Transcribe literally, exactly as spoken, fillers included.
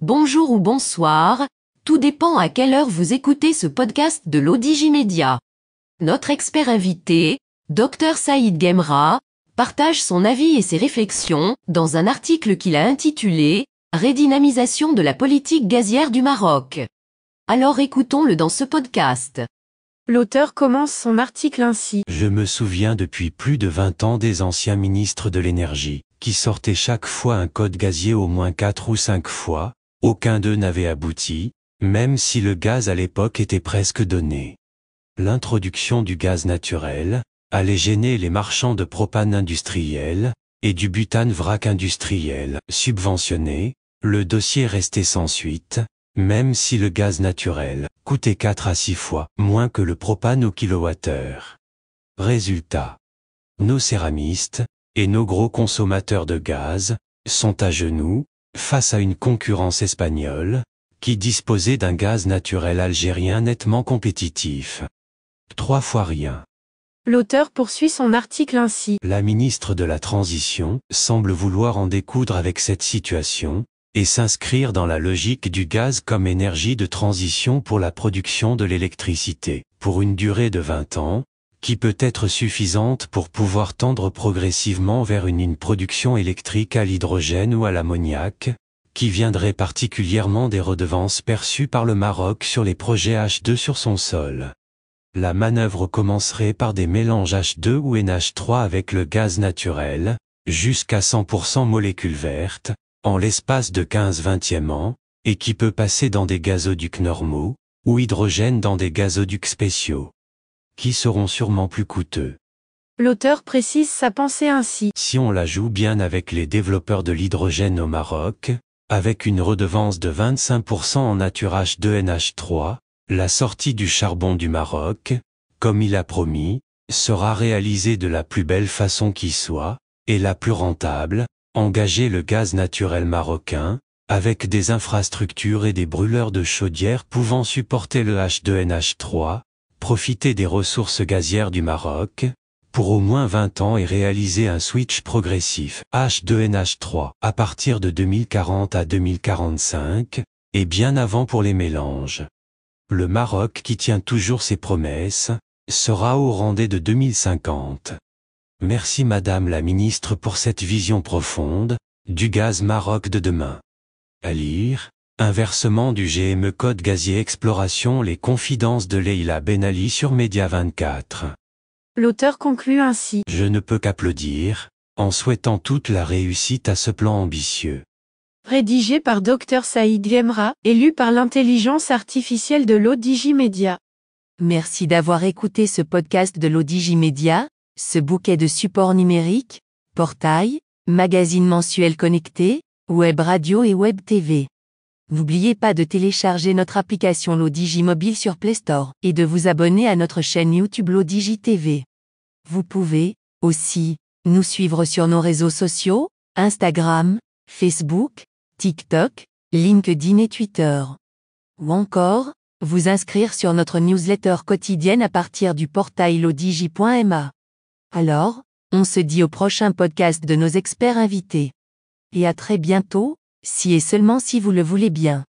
Bonjour ou bonsoir, tout dépend à quelle heure vous écoutez ce podcast de l'O D I G I Média. Notre expert invité, Dr Said GUEMRA, partage son avis et ses réflexions dans un article qu'il a intitulé « Redynamisation de la politique gazière du Maroc ». Alors écoutons-le dans ce podcast. L'auteur commence son article ainsi. « Je me souviens depuis plus de vingt ans des anciens ministres de l'énergie, qui sortaient chaque fois un code gazier au moins quatre ou cinq fois, aucun d'eux n'avait abouti, même si le gaz à l'époque était presque donné. L'introduction du gaz naturel allait gêner les marchands de propane industriel et du butane vrac industriel subventionné, le dossier restait sans suite, même si le gaz naturel coûtait quatre à six fois moins que le propane au kilowattheure. Résultat, nos céramistes et nos gros consommateurs de gaz sont à genoux face à une concurrence espagnole qui disposait d'un gaz naturel algérien nettement compétitif. Trois fois rien. » L'auteur poursuit son article ainsi. « La ministre de la Transition semble vouloir en découdre avec cette situation et s'inscrire dans la logique du gaz comme énergie de transition pour la production de l'électricité, pour une durée de vingt ans, qui peut être suffisante pour pouvoir tendre progressivement vers une, une production électrique à l'hydrogène ou à l'ammoniac, qui viendrait particulièrement des redevances perçues par le Maroc sur les projets H deux sur son sol. La manœuvre commencerait par des mélanges H deux ou N H trois avec le gaz naturel, jusqu'à cent pour cent molécules vertes, en l'espace de quinze à vingt ans, et qui peut passer dans des gazoducs normaux, ou hydrogène dans des gazoducs spéciaux, qui seront sûrement plus coûteux. » L'auteur précise sa pensée ainsi. « Si on la joue bien avec les développeurs de l'hydrogène au Maroc, avec une redevance de vingt-cinq pour cent en nature H deux N H trois, la sortie du charbon du Maroc, comme il a promis, sera réalisée de la plus belle façon qui soit, et la plus rentable, engager le gaz naturel marocain, avec des infrastructures et des brûleurs de chaudières pouvant supporter le H deux N H trois, profiter des ressources gazières du Maroc, pour au moins vingt ans et réaliser un switch progressif H deux N H trois à partir de deux mille quarante à deux mille quarante-cinq, et bien avant pour les mélanges. Le Maroc qui tient toujours ses promesses, sera au rendez de deux mille cinquante. Merci Madame la Ministre pour cette vision profonde du gaz Maroc de demain. » À lire. Inversement du G M E Code gazier exploration, les confidences de Leila Ben Ali sur Média vingt-quatre. L'auteur conclut ainsi. « Je ne peux qu'applaudir, en souhaitant toute la réussite à ce plan ambitieux. » Rédigé par Dr Said GUEMRA, et lu par l'intelligence artificielle de l'O D I G I Média. Merci d'avoir écouté ce podcast de l'O D I G I Média, ce bouquet de supports numériques, portails, magazines mensuels connectés, web radio et web T V. N'oubliez pas de télécharger notre application L'O D J Mobile sur Play Store et de vous abonner à notre chaîne YouTube L'O D J T V. Vous pouvez, aussi, nous suivre sur nos réseaux sociaux, Instagram, Facebook, TikTok, LinkedIn et Twitter. Ou encore, vous inscrire sur notre newsletter quotidienne à partir du portail Lodigi point M A. Alors, on se dit au prochain podcast de nos experts invités. Et à très bientôt, si et seulement si vous le voulez bien.